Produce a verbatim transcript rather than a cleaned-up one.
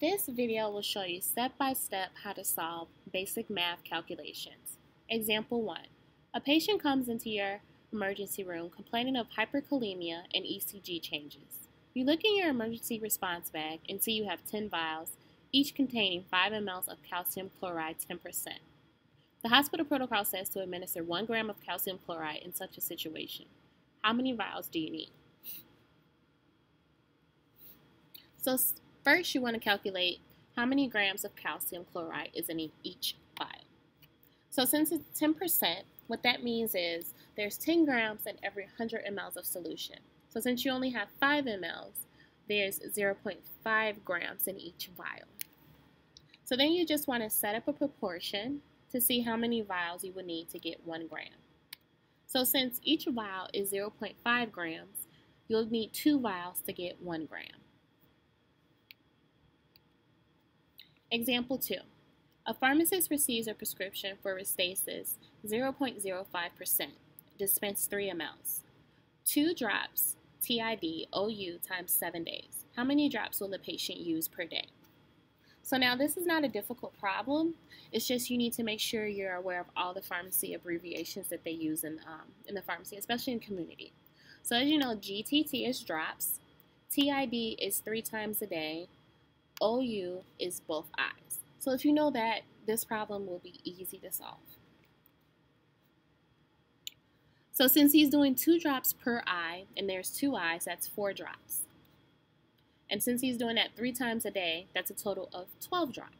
This video will show you step by step how to solve basic math calculations. Example one. A patient comes into your emergency room complaining of hyperkalemia and E C G changes. You look in your emergency response bag and see you have ten vials, each containing five milliliters of calcium chloride ten percent. The hospital protocol says to administer one gram of calcium chloride in such a situation. How many vials do you need? So first, you want to calculate how many grams of calcium chloride is in each vial. So since it's ten percent, what that means is there's ten grams in every one hundred milliliters of solution. So since you only have five milliliters, there's zero point five grams in each vial. So then you just want to set up a proportion to see how many vials you would need to get one gram. So since each vial is zero point five grams, you'll need two vials to get one gram. Example two. A pharmacist receives a prescription for Restasis zero point zero five percent, dispense three milliliters. Two drops T I D O U times seven days. How many drops will the patient use per day? So now this is not a difficult problem. It's just you need to make sure you're aware of all the pharmacy abbreviations that they use in, um, in the pharmacy, especially in community. So as you know, G T T is drops, T I D is three times a day, O U is both eyes. So if you know that, this problem will be easy to solve. So since he's doing two drops per eye, and there's two eyes, that's four drops. And since he's doing that three times a day, that's a total of twelve drops.